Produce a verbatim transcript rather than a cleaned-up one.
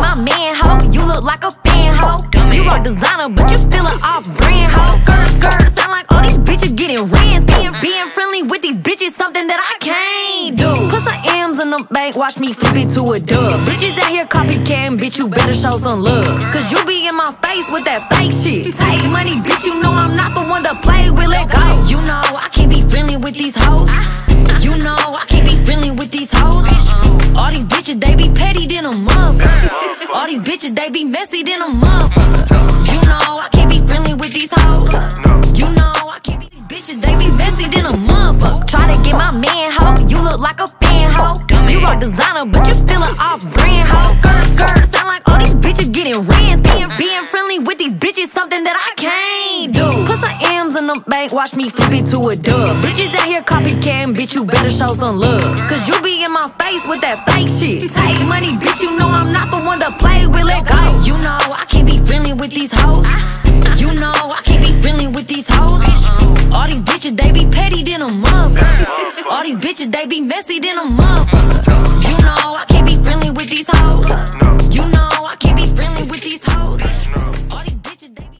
my man, ho. You look like a fan, ho. You are designer, but you still an off-brand, ho. Girl, girl, sound like all these bitches getting ran thin. Being friendly with these bitches, something that I can't do. Put some M's in the bank, watch me flip it to a dub. Bitches out here copycatting, bitch, you better show some love. Cause you be in my face with that fake shit. Take money, bitch, you know I'm not the one to play with, let go. You know I can't be friendly with these hoes. You know I can't be friendly with these hoes. All these bitches, they be petty than a motherfucker. All these bitches, they be messy than a motherfucker. You know I can't be friendly with these hoes. You know I can't be these bitches, they be messy than a motherfucker. Try to get my man, ho. You look like a fan, ho. You are designer, but you still an off-brand, ho. Girl, girl, sound like all these bitches getting ran thin. Being friendly with these bitches, something that I can't do. Put some M's in the bank, watch me flip it to a dub. Bitches out here copycatting, bitch, you better show some love. Cause you be in my face with that fake shit. Take money, bitch, you know I'm not the one to play with, let go. You know I can't be friendly with these hoes. You know I can't be friendly with these hoes. All these bitches, they be petty than a motherfucker. All these bitches, they be messy than a motherfucker.